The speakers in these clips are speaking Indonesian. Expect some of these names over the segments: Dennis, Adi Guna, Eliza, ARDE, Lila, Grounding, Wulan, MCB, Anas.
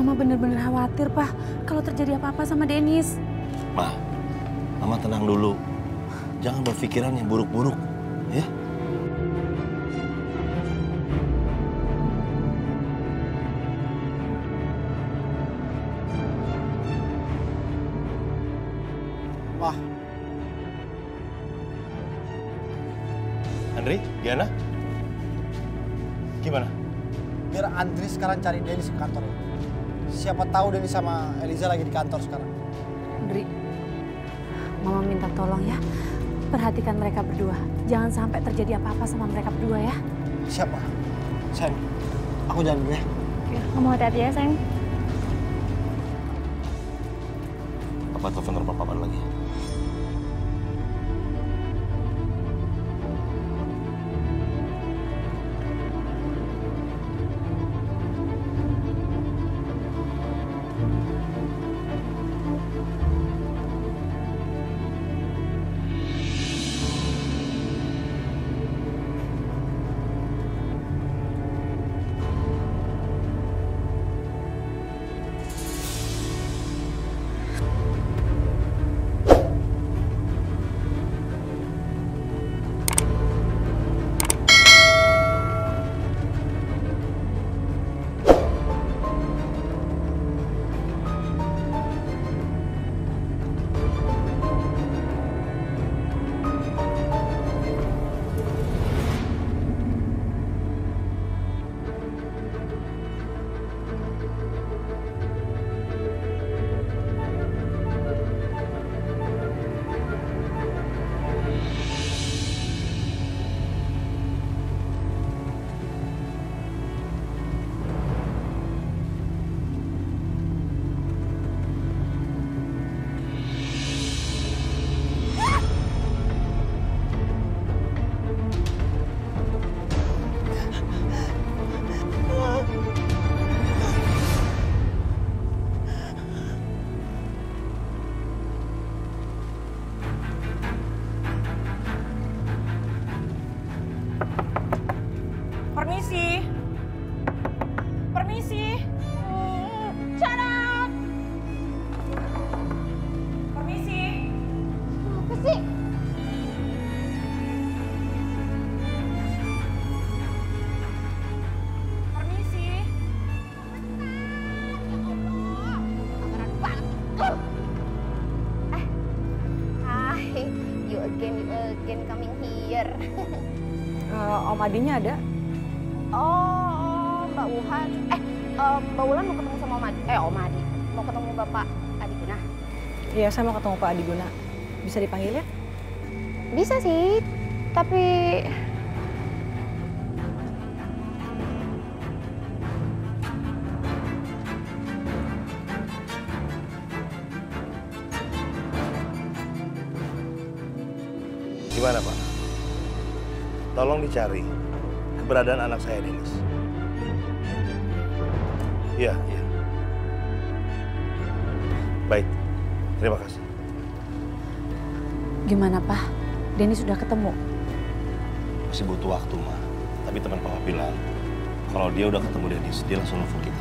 Mama bener-bener khawatir, Pak, kalau terjadi apa-apa sama Dennis. Ma, Mama tenang dulu. Jangan berpikiran yang buruk-buruk, ya. Ma. Andri, Diana, gimana? Biar Andri sekarang cari Dennis ke kantor. Siapa tahu Dennis sama Eliza lagi di kantor sekarang. Andri, Mama minta tolong ya. Perhatikan mereka berdua. Jangan sampai terjadi apa-apa sama mereka berdua ya. Siapa? Sayang, aku jalan dulu ya. Ya, kamu hati-hati ya, sayang. Apa telepon rumah Papa lagi? Om Adinya ada? Oh, Mbak Wuhan. Mbak Wulan mau ketemu sama Om Adi. Om Adi. Mau ketemu Bapak Adi Guna. Iya, saya mau ketemu Pak Adi Guna. Bisa dipanggil ya? Bisa sih, tapi... Gimana, Pak? Tolong dicari keberadaan anak saya, Dennis. Iya, iya. Baik, terima kasih. Gimana, Pak? Dennis sudah ketemu? Masih butuh waktu, Ma. Tapi teman Papa bilang, kalau dia udah ketemu Dennis, dia langsung nelfon kita.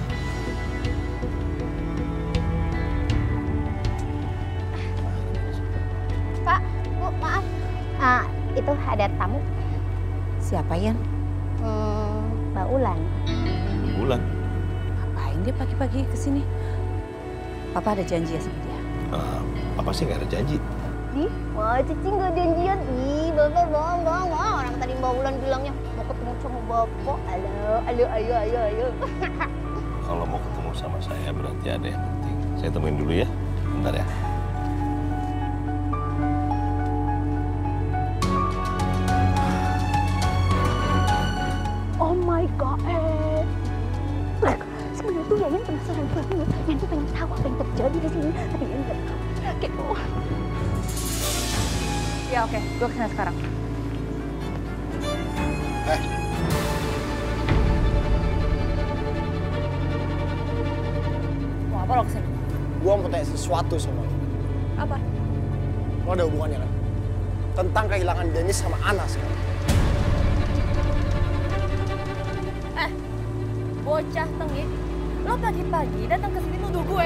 Pak, Bu, maaf. Itu ada tamu. Siapa, Yan? Mbak Wulan. Wulan? Ngapain dia pagi-pagi ke sini? Papa ada janji ya sama dia? Papa sih nggak ada janji. Ih, wah Cici nggak janjian. Ih, Bapak bohong. Orang tadi Mbak Wulan bilangnya mau ketemu sama Bapak. Ayo. Kalau mau ketemu sama saya berarti ada yang penting. Saya temuin dulu ya, bentar ya. Yang pengen tahu apa yang terjadi di sini, tapi yang nggak tahu. Kepo. Ya oke, gue kesana sekarang. Mau apa lo kesini? Gue mau tanya sesuatu sama lo. Apa? Lo ada hubungannya kan? Tentang kehilangan Dennis sama Anas kan? Bocah tengik. Lo pagi-pagi datang ke sini nuduh gue.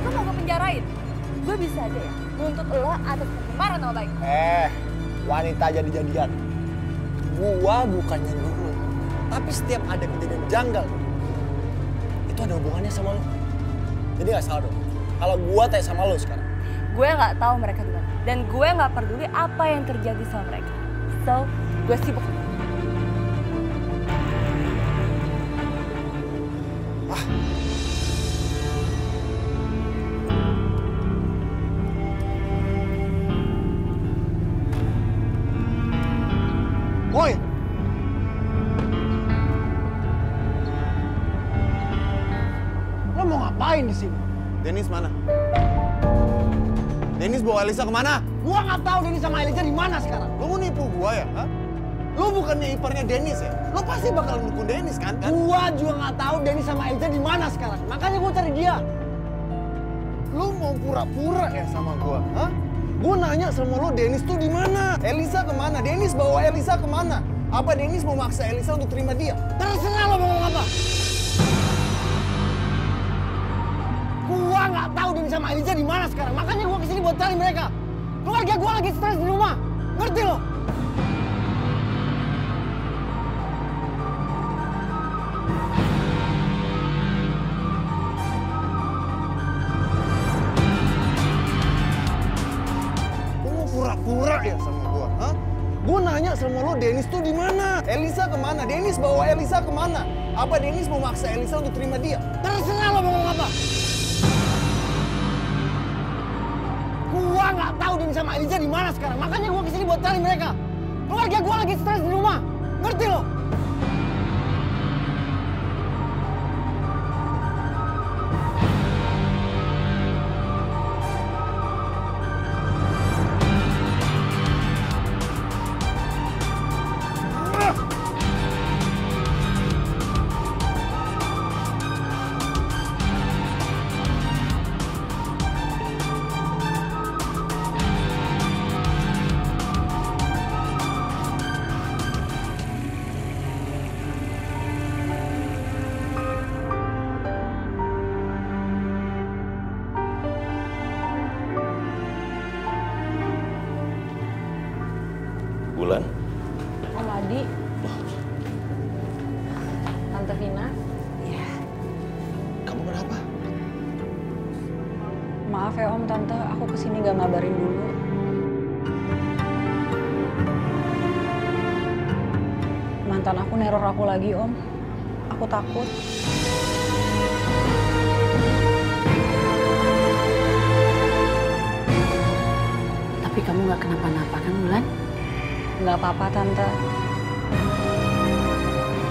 Lo mau gue penjarain? Gue bisa deh nuntut lo atas pencemaran nama baik. Wanita jadi-jadian. Gua bukannya dulu, tapi setiap ada kejadian janggal, itu ada hubungannya sama lo. Jadi gak salah dong kalau gua tanya sama lo sekarang. Gue gak tahu mereka gimana. Dan gue gak peduli apa yang terjadi sama mereka. So, gue sibuk. Dennis mana? Dennis bawa Eliza kemana? Gua nggak tahu Dennis sama Eliza di mana sekarang. Lo mau nipu gua ya? Hah? Lo bukannya iparnya Dennis ya? Lo pasti bakal mendukung Dennis kan? Gua juga nggak tahu Dennis sama Eliza di mana sekarang. Makanya gua cari dia. Lo mau pura-pura ya sama gua? Hah? Gua nanya sama lo, Dennis tuh di mana? Eliza kemana? Dennis bawa Eliza kemana? Apa Dennis mau maksa Eliza untuk terima dia? Terserah lo mau ngomong apa. Gua nggak tahu Dennis sama Eliza di mana sekarang, makanya gua kesini buat cari mereka. Keluarga gua lagi stres di rumah, ngerti lo? Lo mau pura-pura ya sama gua, ha? Gua nanya sama lo, Dennis tuh di mana? Eliza kemana? Dennis bawa Eliza kemana? Apa Dennis mau maksa Eliza untuk terima dia? Terserah lo mau ngomong apa. Gua nggak tahu Dennis sama Eliza di mana sekarang, makanya gua kesini buat cari mereka. Keluarga gua lagi stres di rumah, ngerti lo? Wulan. Om Adi. Tante Vina. Iya. Kamu kenapa? Maaf ya Om, Tante. Aku kesini gak ngabarin dulu. Mantan aku neror aku lagi, Om. Aku takut. Tapi kamu gak kenapa-napa kan, Wulan? Nggak apa-apa, Tante.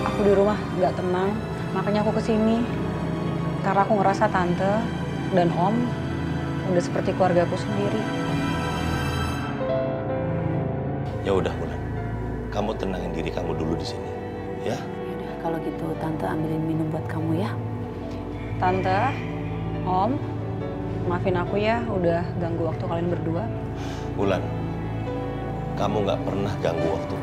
Aku di rumah nggak tenang, makanya aku kesini. Karena aku ngerasa Tante dan Om udah seperti keluargaku sendiri. Ya udah, Wulan. Kamu tenangin diri kamu dulu di sini, ya? Yaudah, kalau gitu Tante ambilin minum buat kamu ya. Tante, Om, maafin aku ya udah ganggu waktu kalian berdua. Wulan. Kamu nggak pernah ganggu waktu.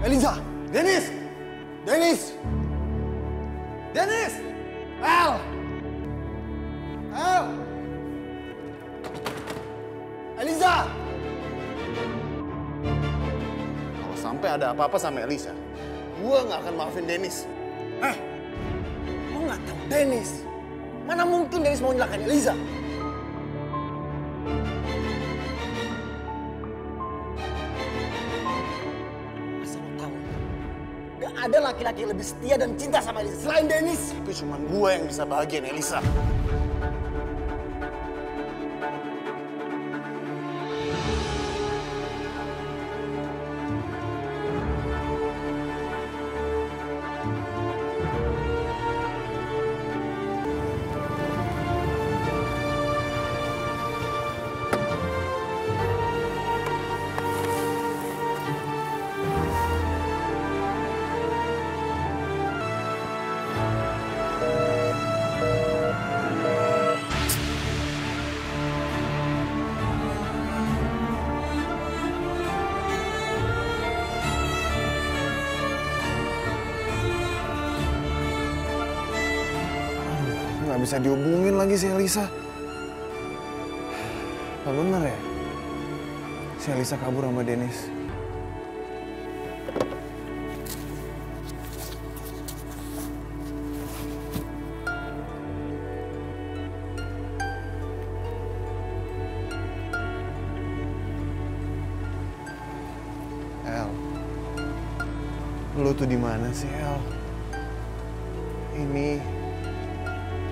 Eliza, Dennis, El, Eliza. Kalau sampai ada apa-apa sama Eliza, gua nggak akan maafin Dennis. Lo nggak tahu Dennis? Mana mungkin Dennis mau nyelakain Eliza? ada laki-laki yang lebih setia dan cinta sama Eliza selain Dennis. Tapi cuma gue yang bisa bahagiain Eliza. Nggak bisa dihubungin lagi si Eliza. Apa bener ya? Si Eliza kabur sama Dennis. El, lu tuh di mana sih, El?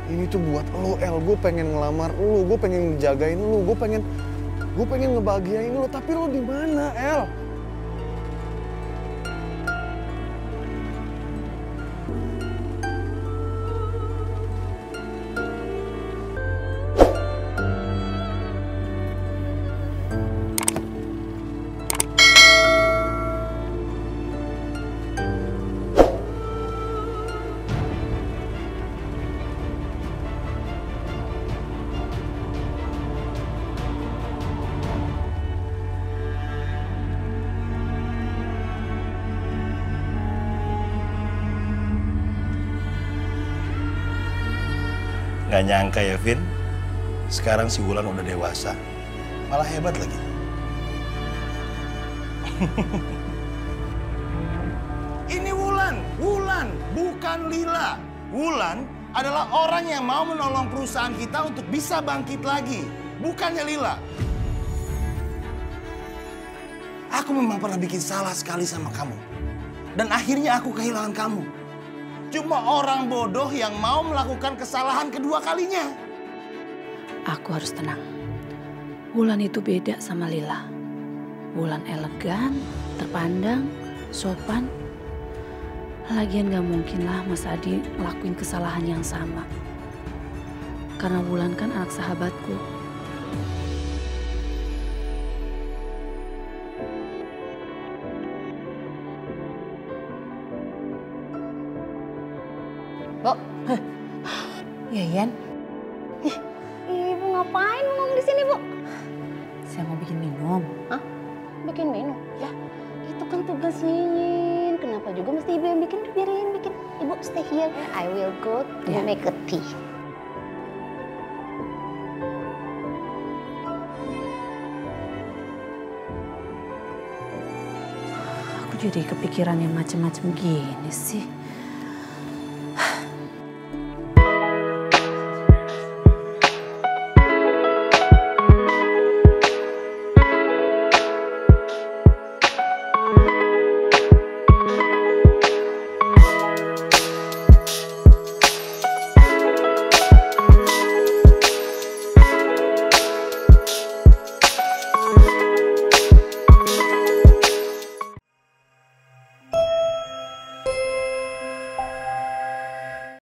Ini tuh buat lu, El. Gue pengen ngelamar lu, gue pengen ngejagain lu, gue pengen ngebahagiain lu. Tapi lu di mana, El? Gak nyangka ya, Vin. Sekarang si Wulan udah dewasa. Malah hebat lagi. Ini Wulan. Wulan, bukan Lila. Wulan adalah orang yang mau menolong perusahaan kita untuk bisa bangkit lagi. Bukannya Lila. Aku memang pernah bikin salah sekali sama kamu. Dan akhirnya aku kehilangan kamu. Cuma orang bodoh yang mau melakukan kesalahan kedua kalinya. Aku harus tenang. Wulan itu beda sama Lila. Wulan elegan, terpandang, sopan. Lagian gak mungkinlah Mas Adi ngelakuin kesalahan yang sama. Karena Wulan kan anak sahabatku. Ya, Yan. Ibu ngapain ngomong di sini, Bu? Saya mau bikin minum. Hah? Bikin minum? Ya, itu kan tugas Yin. Kenapa juga mesti Ibu yang bikin? Biar Yin bikin. Ibu stay here. I will go to make a tea. Aku jadi kepikiran yang macam-macam gini sih.